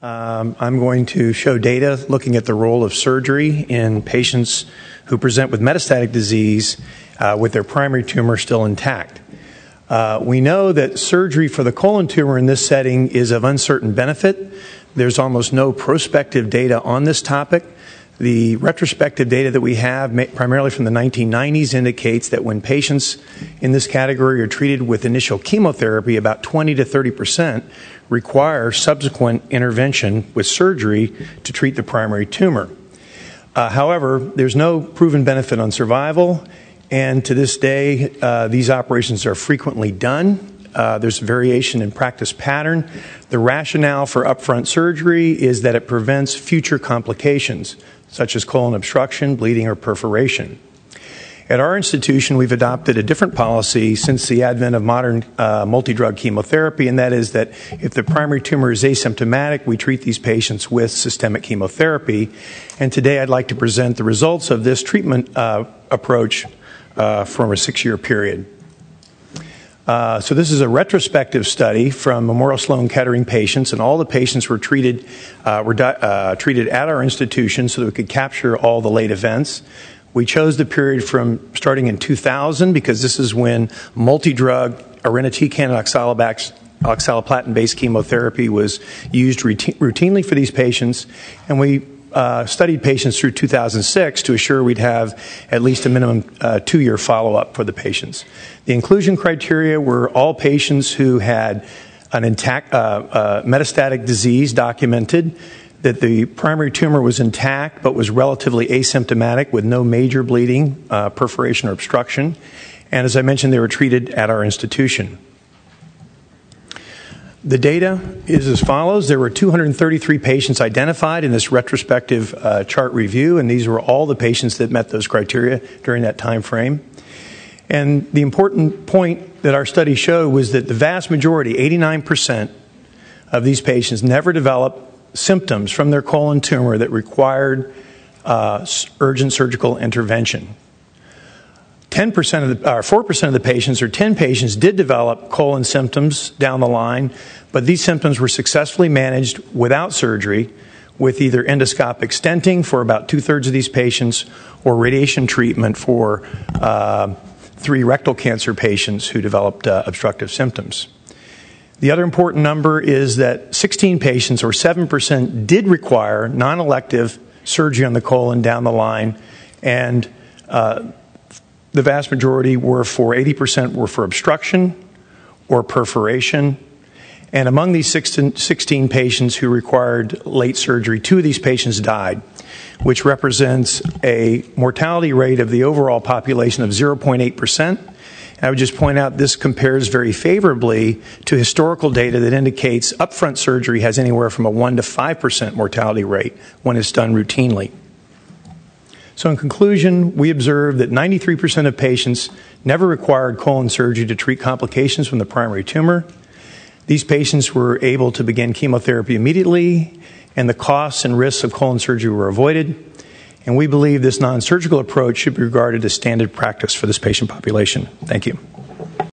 I'm going to show data looking at the role of surgery in patients who present with metastatic disease with their primary tumor still intact. We know that surgery for the colon tumor in this setting is of uncertain benefit. There's almost no prospective data on this topic. The retrospective data that we have, primarily from the 1990s, indicates that when patients in this category are treated with initial chemotherapy, about 20% to 30% require subsequent intervention with surgery to treat the primary tumor. However, there's no proven benefit on survival, and to this day, these operations are frequently done. There's variation in practice pattern. The rationale for upfront surgery is that it prevents future complications, such as colon obstruction, bleeding, or perforation. At our institution, we've adopted a different policy since the advent of modern multi-drug chemotherapy, and that is that if the primary tumor is asymptomatic, we treat these patients with systemic chemotherapy. And today I'd like to present the results of this treatment approach from a 6-year period. So this is a retrospective study from Memorial Sloan-Kettering patients, and all the patients were treated at our institution so that we could capture all the late events. We chose the period from starting in 2000 because this is when multi-drug irinotecan and oxaliplatin-based chemotherapy was used routinely for these patients, and we studied patients through 2006 to assure we'd have at least a minimum 2-year follow-up for the patients. The inclusion criteria were all patients who had an intact metastatic disease documented, that the primary tumor was intact but was relatively asymptomatic with no major bleeding, perforation, or obstruction. And as I mentioned, they were treated at our institution. The data is as follows. There were 233 patients identified in this retrospective chart review, and these were all the patients that met those criteria during that time frame. And the important point that our study showed was that the vast majority, 89% of these patients, never developed symptoms from their colon tumor that required urgent surgical intervention. 4% of the patients, or 10 patients, did develop colon symptoms down the line, but these symptoms were successfully managed without surgery with either endoscopic stenting for about 2/3 of these patients or radiation treatment for 3 rectal cancer patients who developed obstructive symptoms. The other important number is that 16 patients, or 7%, did require non-elective surgery on the colon down the line, and the vast majority were for 80% were for obstruction or perforation. And among these 16 patients who required late surgery, 2 of these patients died, which represents a mortality rate of the overall population of 0.8%. I would just point out this compares very favorably to historical data that indicates upfront surgery has anywhere from a 1% to 5% mortality rate when it's done routinely. So in conclusion, we observed that 93% of patients never required colon surgery to treat complications from the primary tumor. These patients were able to begin chemotherapy immediately, and the costs and risks of colon surgery were avoided. And we believe this non-surgical approach should be regarded as standard practice for this patient population. Thank you.